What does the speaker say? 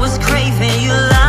Was craving you.